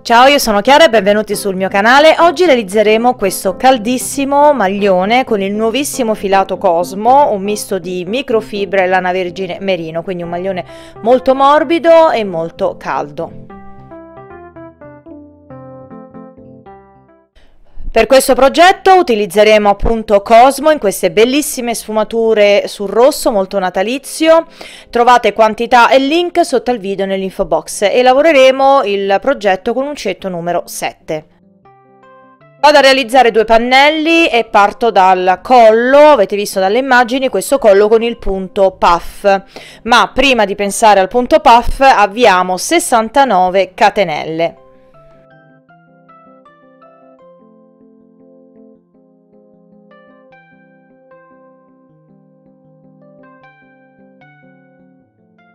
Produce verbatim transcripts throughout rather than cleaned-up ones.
Ciao, io sono Chiara e benvenuti sul mio canale. Oggi realizzeremo questo caldissimo maglione con il nuovissimo filato Cosmo, un misto di microfibra e lana vergine merino, quindi un maglione molto morbido e molto caldo. Per questo progetto utilizzeremo appunto Cosmo in queste bellissime sfumature sul rosso molto natalizio. Trovate quantità e link sotto al video nell'info box e lavoreremo il progetto con l'uncinetto numero sette. Vado a realizzare due pannelli e parto dal collo. Avete visto dalle immagini questo collo con il punto puff, ma prima di pensare al punto puff avviamo sessantanove catenelle.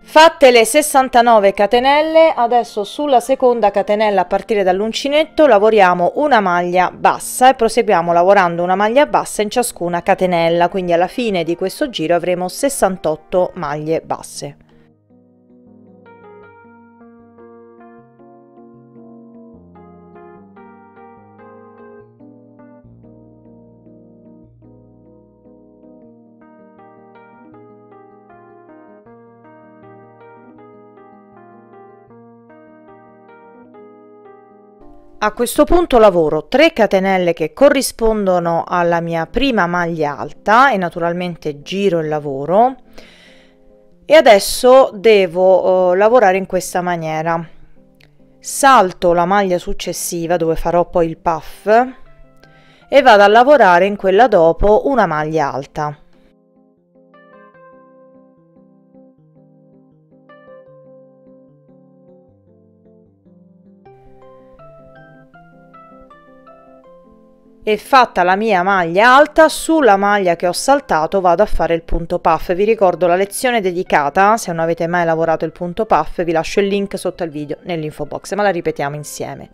Fatte le sessantanove catenelle, adesso sulla seconda catenella a partire dall'uncinetto lavoriamo una maglia bassa e proseguiamo lavorando una maglia bassa in ciascuna catenella, quindi alla fine di questo giro avremo sessantotto maglie basse. A questo punto lavoro tre catenelle che corrispondono alla mia prima maglia alta e naturalmente giro il lavoro, e adesso devo eh, lavorare in questa maniera. Salto la maglia successiva dove farò poi il puff e vado a lavorare in quella dopo una maglia alta. E fatta la mia maglia alta, sulla maglia che ho saltato vado a fare il punto puff. Vi ricordo la lezione dedicata, se non avete mai lavorato il punto puff vi lascio il link sotto al video nell'info box, ma la ripetiamo insieme.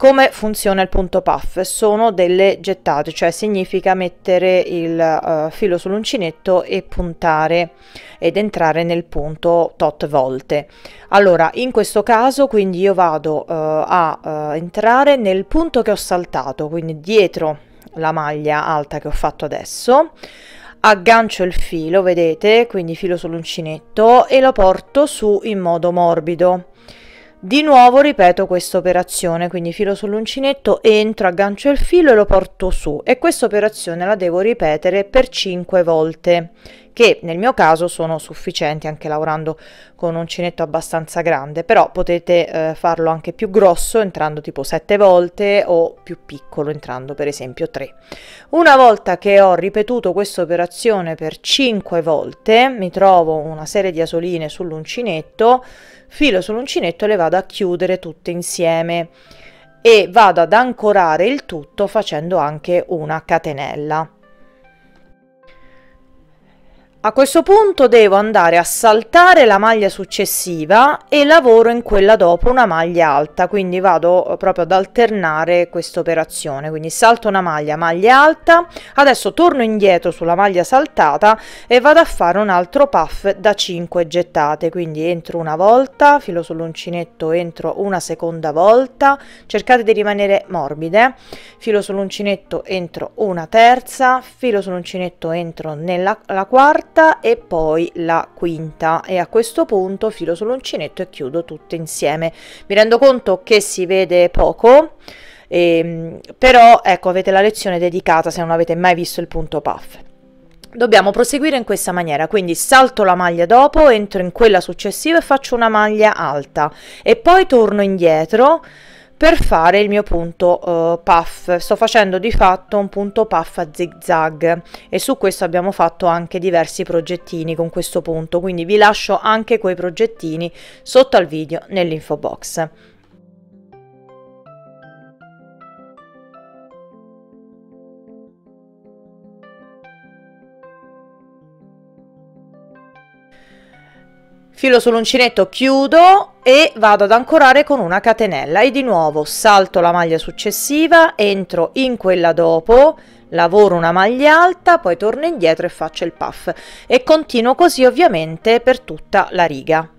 Come funziona il punto puff? Sono delle gettate, cioè significa mettere il uh, filo sull'uncinetto e puntare ed entrare nel punto tot volte. Allora, in questo caso quindi io vado uh, a uh, entrare nel punto che ho saltato, quindi dietro la maglia alta che ho fatto adesso, aggancio il filo, vedete, quindi filo sull'uncinetto, e lo porto su in modo morbido. Di nuovo ripeto questa operazione, quindi filo sull'uncinetto, entro, aggancio il filo e lo porto su, e questa operazione la devo ripetere per cinque volte, che nel mio caso sono sufficienti anche lavorando con un uncinetto abbastanza grande, però potete eh, farlo anche più grosso entrando tipo sette volte o più piccolo entrando per esempio tre. Una volta che ho ripetuto questa operazione per cinque volte mi trovo una serie di asoline sull'uncinetto, filo sull'uncinetto e le vado a chiudere tutte insieme e vado ad ancorare il tutto facendo anche una catenella. A questo punto devo andare a saltare la maglia successiva e lavoro in quella dopo una maglia alta, quindi vado proprio ad alternare questa operazione, quindi salto una maglia, maglia alta, adesso torno indietro sulla maglia saltata e vado a fare un altro puff da cinque gettate, quindi entro una volta, filo sull'uncinetto, entro una seconda volta, cercate di rimanere morbide, filo sull'uncinetto, entro una terza, filo sull'uncinetto, entro nella la quarta e poi la quinta, e a questo punto filo sull'uncinetto e chiudo tutte insieme. Mi rendo conto che si vede poco, ehm, però ecco, avete la lezione dedicata se non avete mai visto il punto puff. Dobbiamo proseguire in questa maniera, quindi salto la maglia dopo, entro in quella successiva e faccio una maglia alta e poi torno indietro per fare il mio punto uh, puff. Sto facendo di fatto un punto puff a zig zag e su questo abbiamo fatto anche diversi progettini con questo punto, quindi vi lascio anche quei progettini sotto al video nell'info box. Filo sull'uncinetto, chiudo e vado ad ancorare con una catenella e di nuovo salto la maglia successiva, entro in quella dopo, lavoro una maglia alta, poi torno indietro e faccio il puff e continuo così ovviamente per tutta la riga.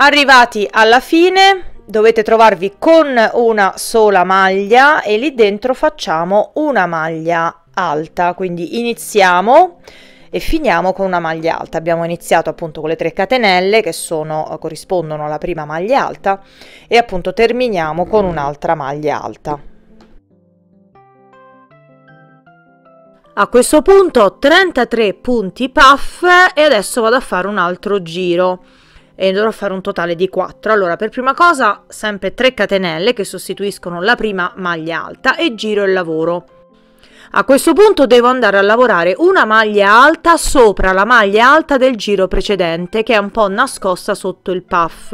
Arrivati alla fine dovete trovarvi con una sola maglia e lì dentro facciamo una maglia alta, quindi iniziamo e finiamo con una maglia alta. Abbiamo iniziato appunto con le tre catenelle che sono, corrispondono alla prima maglia alta, e appunto terminiamo con un'altra maglia alta. A questo punto ho trentatré punti puff e adesso vado a fare un altro giro e dovrò fare un totale di quattro. Allora, per prima cosa sempre tre catenelle che sostituiscono la prima maglia alta e giro il lavoro. A questo punto devo andare a lavorare una maglia alta sopra la maglia alta del giro precedente, che è un po' nascosta sotto il puff,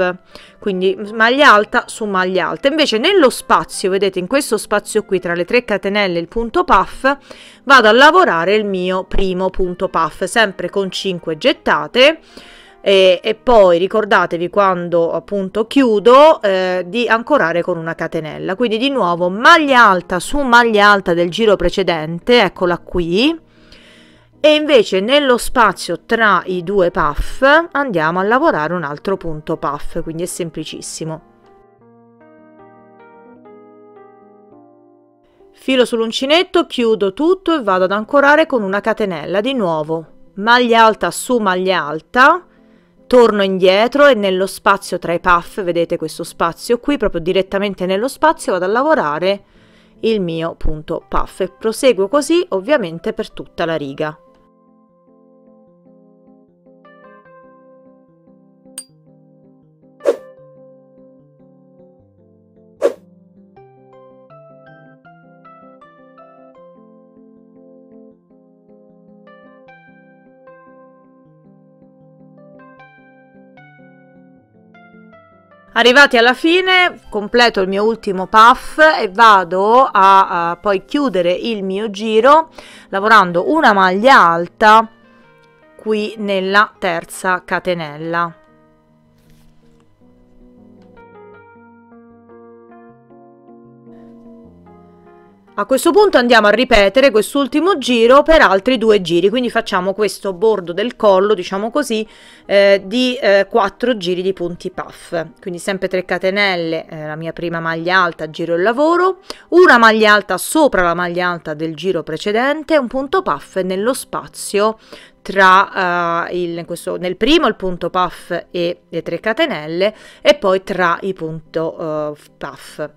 quindi maglia alta su maglia alta. Invece nello spazio, vedete, in questo spazio qui tra le tre catenelle e il punto puff vado a lavorare il mio primo punto puff, sempre con cinque gettate. E, e poi ricordatevi, quando appunto chiudo, eh, di ancorare con una catenella, quindi di nuovo maglia alta su maglia alta del giro precedente, eccola qui, e invece nello spazio tra i due puff andiamo a lavorare un altro punto puff, quindi è semplicissimo. Filo sull'uncinetto, chiudo tutto e vado ad ancorare con una catenella, di nuovo maglia alta su maglia alta, torno indietro e nello spazio tra i puff, vedete questo spazio qui, proprio direttamente nello spazio vado a lavorare il mio punto puff e proseguo così ovviamente per tutta la riga. Arrivati alla fine, completo il mio ultimo puff e vado a, a poi chiudere il mio giro lavorando una maglia alta qui nella terza catenella. A questo punto andiamo a ripetere quest'ultimo giro per altri due giri, quindi facciamo questo bordo del collo, diciamo così, eh, di eh, quattro giri di punti puff, quindi sempre tre catenelle, eh, la mia prima maglia alta, giro il lavoro, una maglia alta sopra la maglia alta del giro precedente, un punto puff nello spazio tra eh, il, questo, nel primo il punto puff e le tre catenelle e poi tra i punti eh, puff.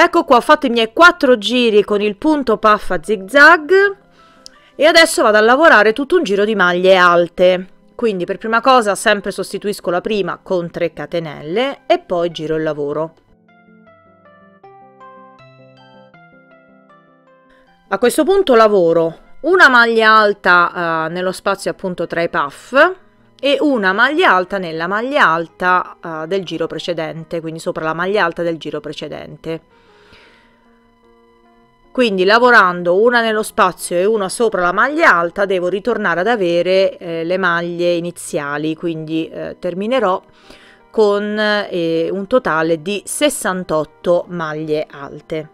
Ecco qua, ho fatto i miei quattro giri con il punto puff a zig zag e adesso vado a lavorare tutto un giro di maglie alte. Quindi per prima cosa sempre sostituisco la prima con tre catenelle e poi giro il lavoro. A questo punto lavoro una maglia alta eh, nello spazio appunto tra i puff e una maglia alta nella maglia alta eh, del giro precedente, quindi sopra la maglia alta del giro precedente. Quindi lavorando una nello spazio e una sopra la maglia alta devo ritornare ad avere eh, le maglie iniziali, quindi eh, terminerò con eh, un totale di sessantotto maglie alte.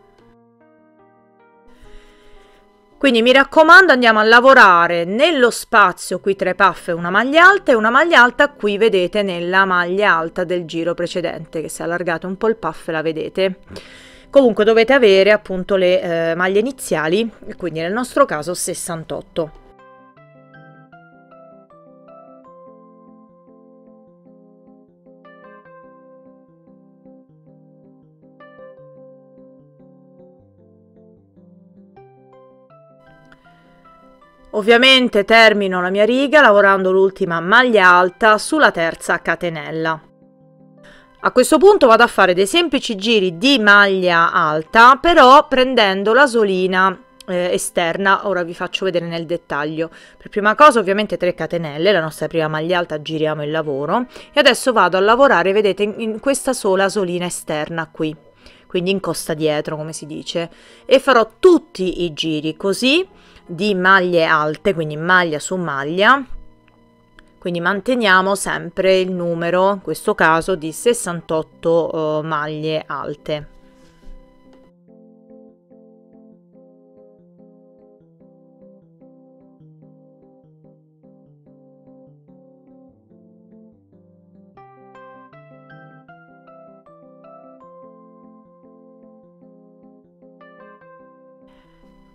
Quindi mi raccomando, andiamo a lavorare nello spazio qui tra i puff una maglia alta e una maglia alta qui, vedete, nella maglia alta del giro precedente, che se allargate un po' il puff la vedete. Comunque dovete avere appunto le eh, maglie iniziali, quindi nel nostro caso sessantotto. Ovviamente termino la mia riga lavorando l'ultima maglia alta sulla terza catenella. A questo punto vado a fare dei semplici giri di maglia alta, però prendendo l'asolina eh, esterna. Ora vi faccio vedere nel dettaglio. Per prima cosa ovviamente tre catenelle, la nostra prima maglia alta, giriamo il lavoro e adesso vado a lavorare, vedete, in, in questa sola asolina esterna qui, quindi in costa dietro come si dice, e farò tutti i giri così di maglie alte, quindi maglia su maglia. quindi manteniamo sempre il numero, in questo caso di sessantotto eh, maglie alte.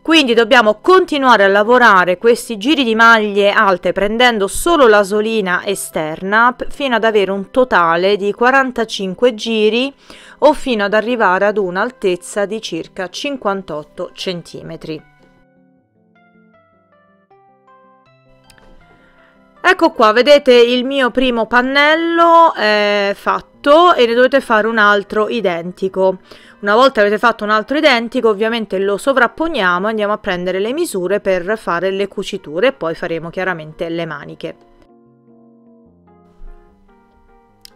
Quindi dobbiamo continuare a lavorare questi giri di maglie alte prendendo solo l'asolina esterna fino ad avere un totale di quarantacinque giri o fino ad arrivare ad un'altezza di circa cinquantotto centimetri. Ecco qua, vedete il mio primo pannello è fatto e ne dovete fare un altro identico. Una volta avete fatto un altro identico, ovviamente lo sovrapponiamo e andiamo a prendere le misure per fare le cuciture e poi faremo chiaramente le maniche.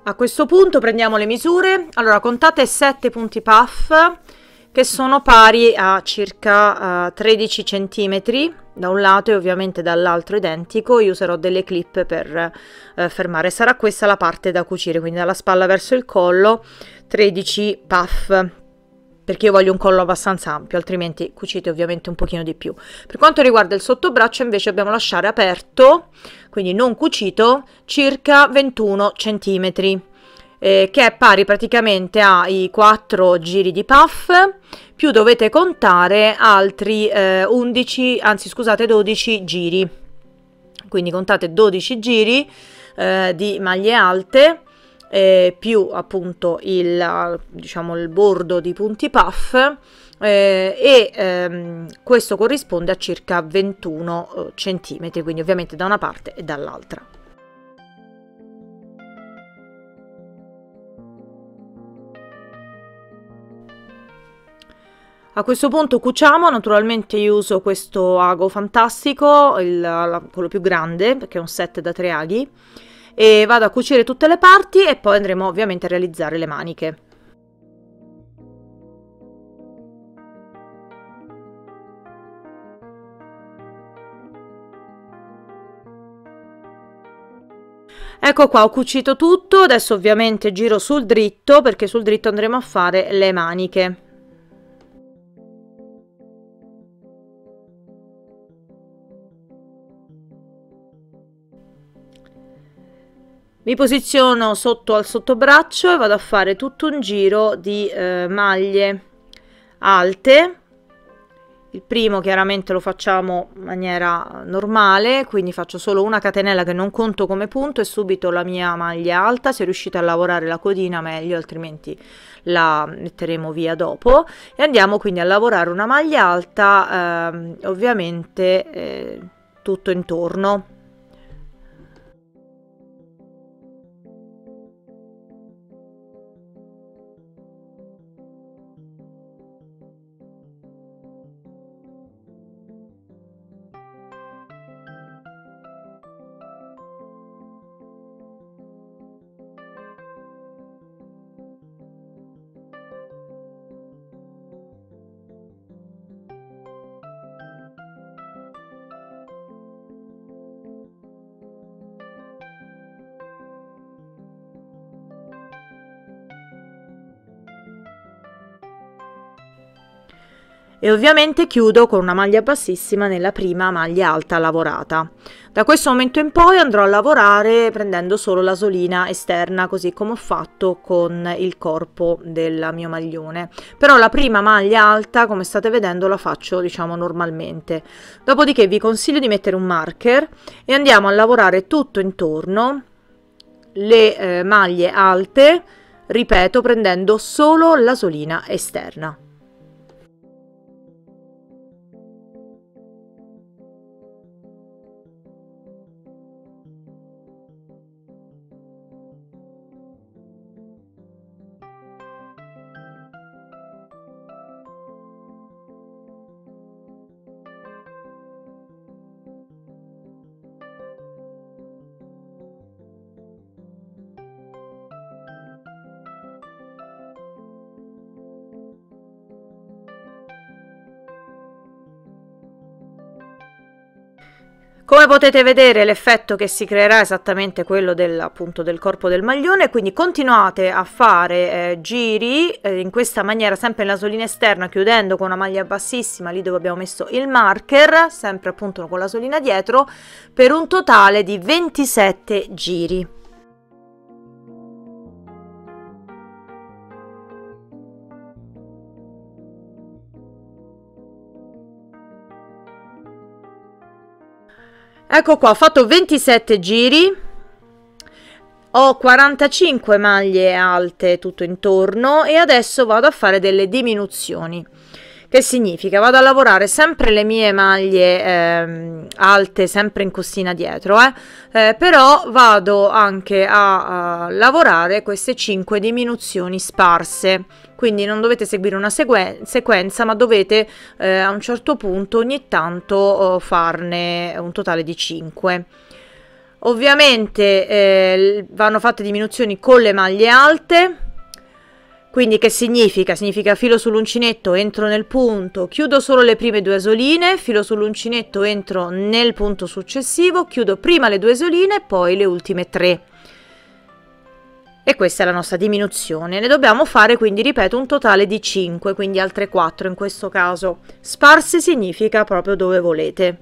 A questo punto prendiamo le misure, allora contate sette punti puff che sono pari a circa uh, tredici centimetri da un lato e ovviamente dall'altro identico. Io userò delle clip per uh, fermare, sarà questa la parte da cucire, quindi dalla spalla verso il collo tredici puff, perché io voglio un collo abbastanza ampio, altrimenti cucite ovviamente un pochino di più. Per quanto riguarda il sottobraccio invece dobbiamo lasciare aperto, quindi non cucito, circa ventuno centimetri, Eh, che è pari praticamente ai quattro giri di puff, più dovete contare altri eh, undici, anzi scusate dodici giri, quindi contate dodici giri eh, di maglie alte, eh, più appunto il, diciamo, il bordo di punti puff, eh, e ehm, questo corrisponde a circa ventuno centimetri, quindi ovviamente da una parte e dall'altra. A questo punto cuciamo, naturalmente io uso questo ago fantastico, il, la, quello più grande, perché è un set da tre aghi, e vado a cucire tutte le parti e poi andremo ovviamente a realizzare le maniche. Ecco qua, ho cucito tutto, adesso ovviamente giro sul dritto perché sul dritto andremo a fare le maniche. Mi posiziono sotto al sottobraccio e vado a fare tutto un giro di eh, maglie alte. Il primo chiaramente lo facciamo in maniera normale, quindi faccio solo una catenella che non conto come punto e subito la mia maglia alta. Se riuscite a lavorare la codina meglio, altrimenti la metteremo via dopo. E andiamo quindi a lavorare una maglia alta eh, ovviamente eh, tutto intorno. E ovviamente chiudo con una maglia bassissima nella prima maglia alta lavorata. Da questo momento in poi andrò a lavorare prendendo solo l'asolina esterna, così come ho fatto con il corpo del mio maglione. Però la prima maglia alta, come state vedendo, la faccio diciamo normalmente. Dopodiché vi consiglio di mettere un marker e andiamo a lavorare tutto intorno le eh, maglie alte, ripeto, prendendo solo l'asolina esterna. Come potete vedere, l'effetto che si creerà è esattamente quello del, appunto, del corpo del maglione, quindi continuate a fare eh, giri eh, in questa maniera, sempre nella solina esterna, chiudendo con una maglia bassissima lì dove abbiamo messo il marker, sempre appunto con la solina dietro, per un totale di ventisette giri. Ecco qua, ho fatto ventisette giri, ho quarantacinque maglie alte tutto intorno e adesso vado a fare delle diminuzioni. Che significa? Vado a lavorare sempre le mie maglie eh, alte, sempre in costina dietro, eh, eh, però vado anche a, a lavorare queste cinque diminuzioni sparse, quindi non dovete seguire una sequenza, ma dovete eh, a un certo punto ogni tanto oh, farne un totale di cinque. Ovviamente eh, vanno fatte diminuzioni con le maglie alte. Quindi che significa? Significa filo sull'uncinetto, entro nel punto, chiudo solo le prime due isoline, filo sull'uncinetto, entro nel punto successivo, chiudo prima le due isoline e poi le ultime tre. E questa è la nostra diminuzione. Ne dobbiamo fare quindi, ripeto, un totale di cinque, quindi altre quattro in questo caso. Sparse significa proprio dove volete.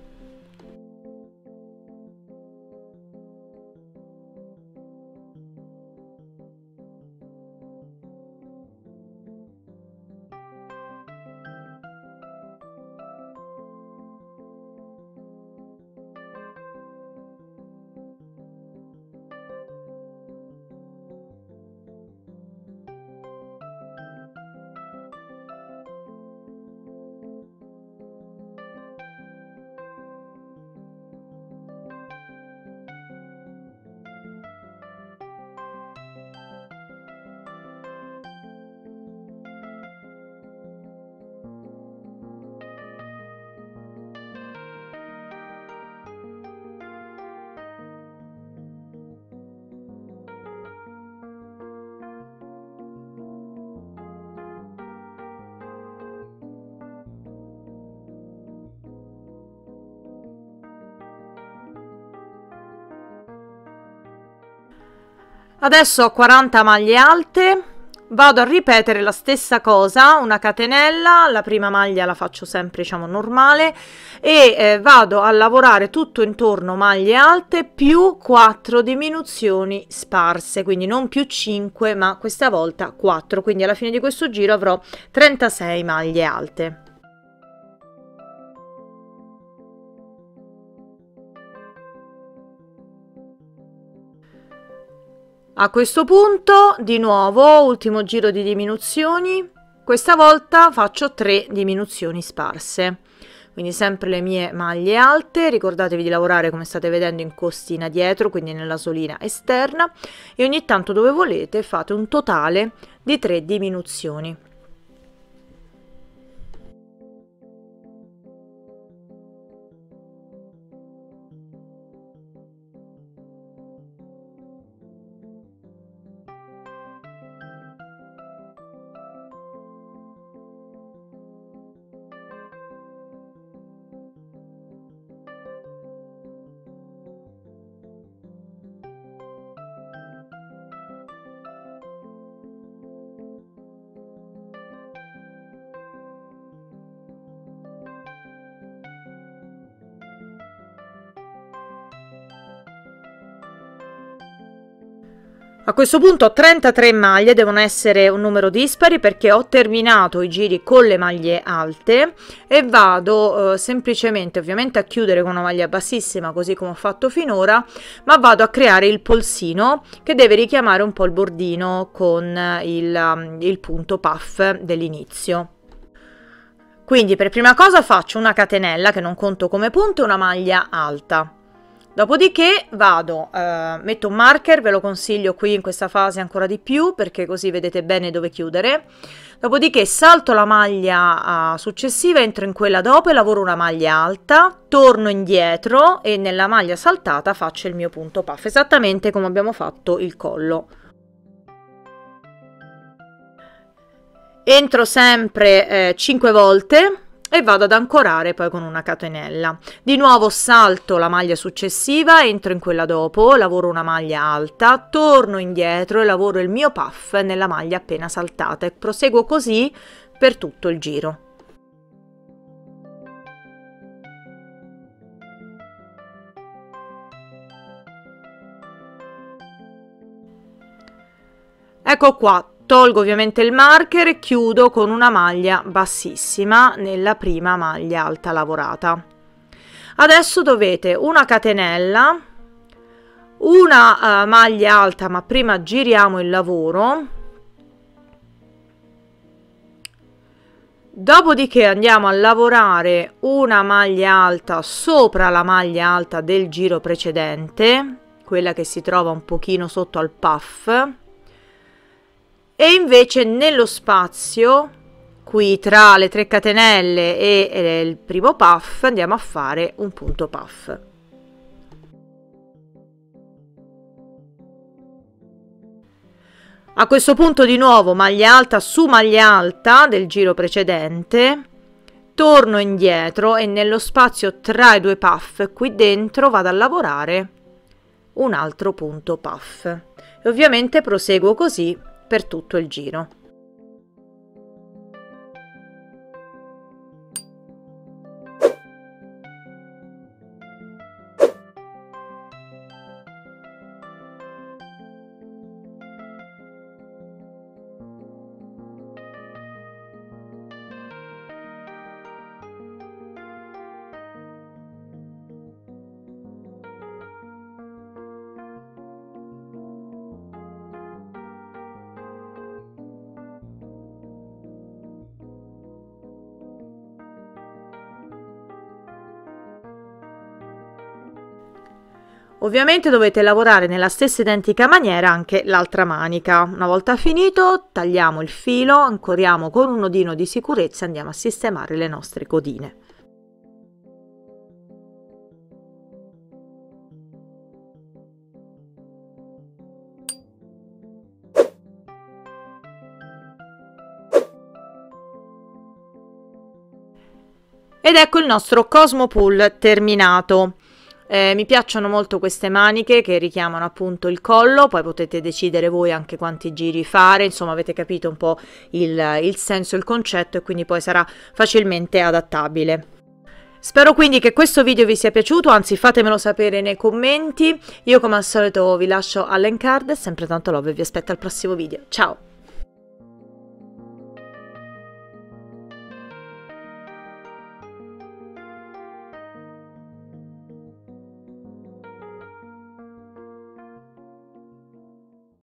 Adesso ho quaranta maglie alte, vado a ripetere la stessa cosa, una catenella, la prima maglia la faccio sempre, diciamo, normale, e eh, vado a lavorare tutto intorno maglie alte più quattro diminuzioni sparse, quindi non più cinque ma questa volta quattro, quindi alla fine di questo giro avrò trentasei maglie alte. A questo punto, di nuovo, ultimo giro di diminuzioni, questa volta faccio tre diminuzioni sparse, quindi sempre le mie maglie alte, ricordatevi di lavorare come state vedendo in costina dietro, quindi nella solina esterna, e ogni tanto dove volete fate un totale di tre diminuzioni. A questo punto ho trentatré maglie, devono essere un numero dispari perché ho terminato i giri con le maglie alte e vado eh, semplicemente, ovviamente, a chiudere con una maglia bassissima così come ho fatto finora, ma vado a creare il polsino che deve richiamare un po' il bordino con il, il punto puff dell'inizio. Quindi per prima cosa faccio una catenella che non conto come punto e una maglia alta. Dopodiché vado, eh, metto un marker, ve lo consiglio qui in questa fase ancora di più perché così vedete bene dove chiudere. Dopodiché salto la maglia eh, successiva, entro in quella dopo e lavoro una maglia alta, torno indietro e nella maglia saltata faccio il mio punto puff, esattamente come abbiamo fatto il collo. Entro sempre eh, cinque volte e vado ad ancorare poi con una catenella. Di nuovo salto la maglia successiva, entro in quella dopo, lavoro una maglia alta, torno indietro e lavoro il mio puff nella maglia appena saltata e proseguo così per tutto il giro. Ecco qua, tolgo ovviamente il marker e chiudo con una maglia bassissima nella prima maglia alta lavorata. Adesso dovete una catenella, una uh, maglia alta, ma prima giriamo il lavoro, dopodiché andiamo a lavorare una maglia alta sopra la maglia alta del giro precedente, quella che si trova un pochino sotto al puff, e invece nello spazio qui tra le tre catenelle e, e il primo puff andiamo a fare un punto puff. A questo punto di nuovo maglia alta su maglia alta del giro precedente, torno indietro e nello spazio tra i due puff qui dentro vado a lavorare un altro punto puff e ovviamente proseguo così per tutto il giro. Ovviamente dovete lavorare nella stessa identica maniera anche l'altra manica. Una volta finito tagliamo il filo, ancoriamo con un nodino di sicurezza e andiamo a sistemare le nostre codine. Ed ecco il nostro Cosmo Pull terminato. Eh, mi piacciono molto queste maniche che richiamano appunto il collo, poi potete decidere voi anche quanti giri fare, insomma avete capito un po' il, il senso, il concetto, e quindi poi sarà facilmente adattabile. Spero quindi che questo video vi sia piaciuto, anzi fatemelo sapere nei commenti. Io come al solito vi lascio all'encard, sempre tanto love e vi aspetto al prossimo video. Ciao!